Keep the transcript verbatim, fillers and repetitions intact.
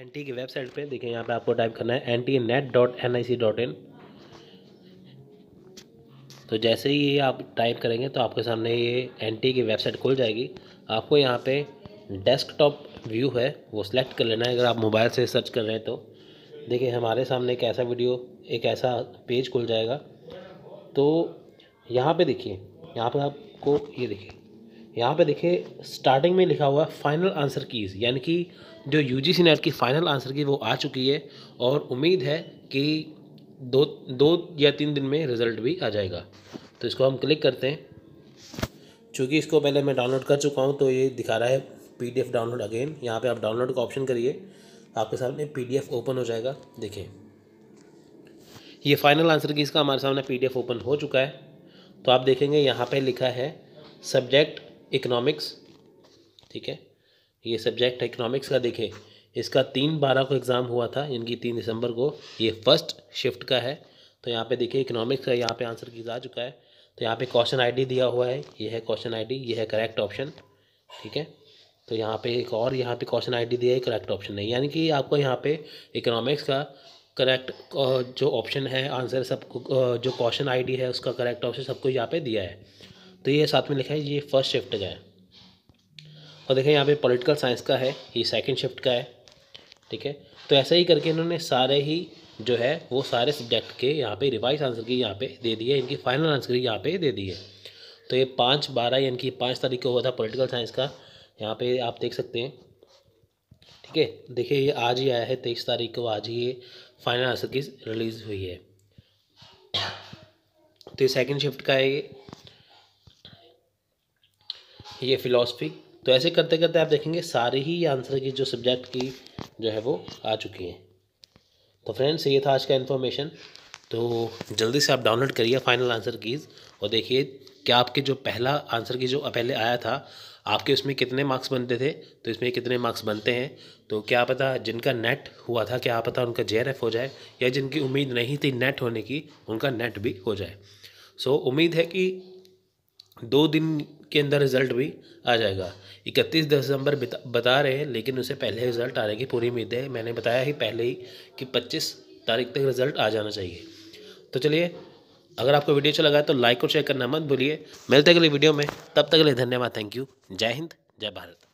NTA की website पे देखिए, यहाँ पे आपको टाइप करना है NTA net dot N I C dot in. तो जैसे ही ये आप टाइप करेंगे तो आपके सामने ये एनटीए की वेबसाइट खुल जाएगी। आपको यहाँ पे डेस्कटॉप व्यू है वो सिलेक्ट कर लेना है अगर आप मोबाइल से सर्च कर रहे हैं। तो देखिए हमारे सामने एक ऐसा वीडियो, एक ऐसा पेज खुल जाएगा। तो यहाँ पे देखिए, यहाँ पे आपको ये देखिए, यहाँ पे देखिए स्टार्टिंग में लिखा हुआ है फाइनल आंसर कीज़, यानी कि जो यूजीसी नेट की फ़ाइनल आंसर की वो आ चुकी है और उम्मीद है कि दो दो या तीन दिन में रिज़ल्ट भी आ जाएगा। तो इसको हम क्लिक करते हैं। चूँकि इसको पहले मैं डाउनलोड कर चुका हूँ तो ये दिखा रहा है पीडीएफ डाउनलोड अगेन। यहाँ पे आप डाउनलोड का ऑप्शन करिए, आपके सामने पीडीएफ ओपन हो जाएगा। देखिए ये फाइनल आंसर की इसका हमारे सामने पीडीएफ ओपन हो चुका है। तो आप देखेंगे यहाँ पर लिखा है सब्जेक्ट इकोनॉमिक्स, ठीक है, ये सब्जेक्ट है इकोनॉमिक्स का। देखिए इसका तीन बारह को एग्ज़ाम हुआ था, इनकी तीन दिसंबर को। ये फर्स्ट शिफ्ट का है। तो यहाँ पे देखिए इकोनॉमिक्स का यहाँ पे आंसर कीज़ आ चुका है। तो यहाँ पे क्वेश्चन आईडी दिया हुआ है, ये है क्वेश्चन आईडी, ये है करेक्ट ऑप्शन, ठीक है। तो यहाँ पे एक और यहाँ पे क्वेश्चन आईडी दिया है, करेक्ट ऑप्शन नहीं, यानी कि आपको यहाँ पे इकोनॉमिक्स का करेक्ट जो ऑप्शन है आंसर सबको, जो क्वेश्चन आईडी है उसका करेक्ट ऑप्शन सबको यहाँ पे दिया है। तो ये साथ में लिखा है ये फर्स्ट शिफ्ट का है। और देखें यहाँ पे पॉलिटिकल साइंस का है, ये सेकंड शिफ्ट का है, ठीक है। तो ऐसे ही करके इन्होंने सारे ही जो है वो सारे सब्जेक्ट के यहाँ पे रिवाइज आंसर की यहाँ पे दे दी है, इनकी फाइनल आंसर की यहाँ पे दे दी है। तो ये पाँच बारह यानी कि पाँच तारीख को हुआ था पॉलिटिकल साइंस का, यहाँ पे आप देख सकते हैं, ठीक है। देखिए ये आज ही आया है, तेईस तारीख को आज ही ये फाइनल आंसर की रिलीज़ हुई है। तो ये सेकेंड शिफ्ट का है, ये ये फ़िलासफ़ी। तो ऐसे करते करते आप देखेंगे सारे ही आंसर की जो सब्जेक्ट की जो है वो आ चुकी हैं। तो फ्रेंड्स ये था आज का इन्फॉर्मेशन। तो जल्दी से आप डाउनलोड करिए फाइनल आंसर कीज़ और देखिए क्या आपके जो पहला आंसर की जो पहले आया था आपके उसमें कितने मार्क्स बनते थे, तो इसमें कितने मार्क्स बनते हैं। तो क्या पता जिनका नेट हुआ था, क्या पता उनका जेआरएफ हो जाए, या जिनकी उम्मीद नहीं थी नेट होने की उनका नेट भी हो जाए। सो उम्मीद है कि दो दिन के अंदर रिज़ल्ट भी आ जाएगा। इकतीस दिसंबर बता रहे हैं लेकिन उससे पहले रिज़ल्ट आने की पूरी उम्मीद है। मैंने बताया ही पहले ही कि पच्चीस तारीख तक रिज़ल्ट आ जाना चाहिए। तो चलिए, अगर आपको वीडियो अच्छा लगा तो लाइक और शेयर करना मत भूलिए। मिलते अगली वीडियो में, तब तक के लिए धन्यवाद, थैंक यू, जय हिंद, जय भारत।